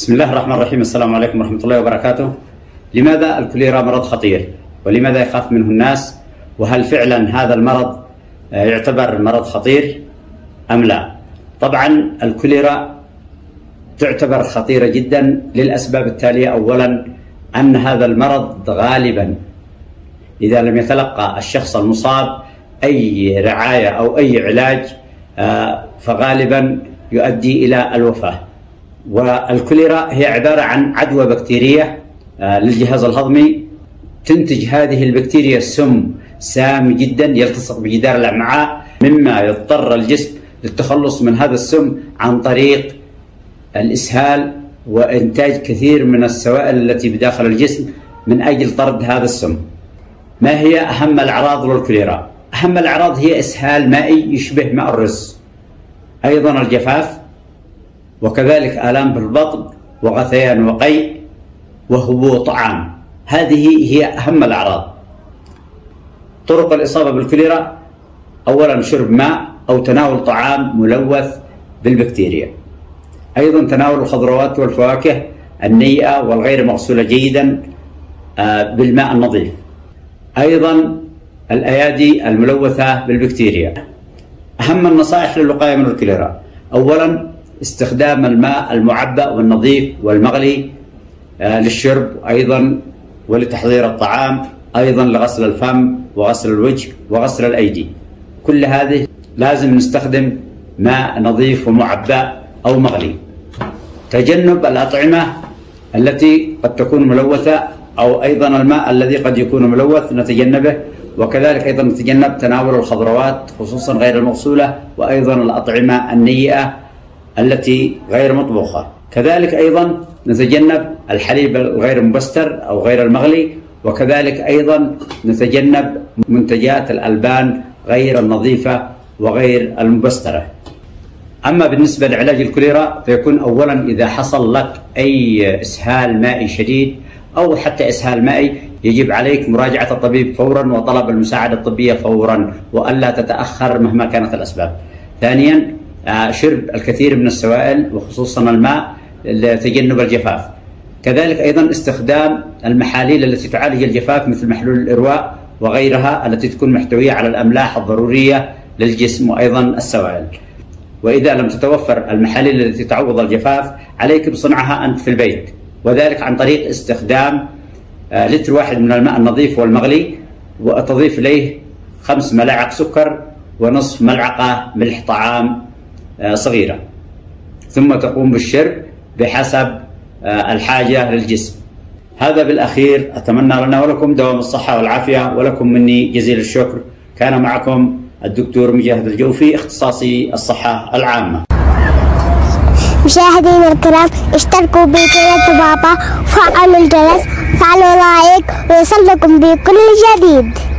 بسم الله الرحمن الرحيم. السلام عليكم ورحمة الله وبركاته. لماذا الكوليرا مرض خطير؟ ولماذا يخاف منه الناس؟ وهل فعلا هذا المرض يعتبر مرض خطير أم لا؟ طبعا الكوليرا تعتبر خطيرة جدا للأسباب التالية. أولا، أن هذا المرض غالبا إذا لم يتلقى الشخص المصاب أي رعاية أو أي علاج فغالبا يؤدي إلى الوفاة. والكوليرا هي عبارة عن عدوى بكتيرية للجهاز الهضمي. تنتج هذه البكتيريا سم سام جدا يلتصق بجدار الأمعاء، مما يضطر الجسم للتخلص من هذا السم عن طريق الإسهال وإنتاج كثير من السوائل التي بداخل الجسم من أجل طرد هذا السم. ما هي أهم الأعراض للكوليرا؟ أهم الأعراض هي إسهال مائي يشبه ماء الرز، أيضا الجفاف، وكذلك آلام بالبطن وغثيان وقيء وهبوط عام. هذه هي أهم الأعراض. طرق الإصابة بالكوليرا: أولا شرب ماء أو تناول طعام ملوث بالبكتيريا، أيضا تناول الخضروات والفواكه النيئة والغير مغسولة جيدا بالماء النظيف، أيضا الأيادي الملوثة بالبكتيريا. أهم النصائح للوقاية من الكوليرا: أولا استخدام الماء المعبأ والنظيف والمغلي للشرب، أيضا ولتحضير الطعام، أيضا لغسل الفم وغسل الوجه وغسل الأيدي. كل هذه لازم نستخدم ماء نظيف ومعبأ أو مغلي. تجنب الأطعمة التي قد تكون ملوثة، أو أيضا الماء الذي قد يكون ملوث نتجنبه، وكذلك أيضا نتجنب تناول الخضروات خصوصا غير المغسولة، وأيضا الأطعمة النيئة التي غير مطبوخة. كذلك أيضا نتجنب الحليب الغير المبستر أو غير المغلي، وكذلك أيضا نتجنب منتجات الألبان غير النظيفة وغير المبسترة. أما بالنسبة لعلاج الكوليرا فيكون أولا إذا حصل لك أي إسهال مائي شديد أو حتى إسهال مائي يجب عليك مراجعة الطبيب فورا وطلب المساعدة الطبية فورا، وألا تتأخر مهما كانت الأسباب. ثانيا شرب الكثير من السوائل وخصوصا الماء لتجنب الجفاف. كذلك أيضا استخدام المحاليل التي تعالج الجفاف مثل محلول الإرواء وغيرها التي تكون محتوية على الأملاح الضرورية للجسم وأيضا السوائل. وإذا لم تتوفر المحاليل التي تعوض الجفاف عليك بصنعها أنت في البيت، وذلك عن طريق استخدام لتر واحد من الماء النظيف والمغلي وتضيف إليه 5 ملاعق سكر ونصف ملعقة ملح طعام صغيرة، ثم تقوم بالشرب بحسب الحاجة للجسم. هذا بالأخير. أتمنى لنا ولكم دوام الصحة والعافية، ولكم مني جزيل الشكر. كان معكم الدكتور مجاهد الجوفي، اختصاصي الصحة العامة. مشاهدينا الكرام، اشتركوا بقناة بابا وفعلوا الجرس، فعلوا لايك ويصل لكم بكل جديد.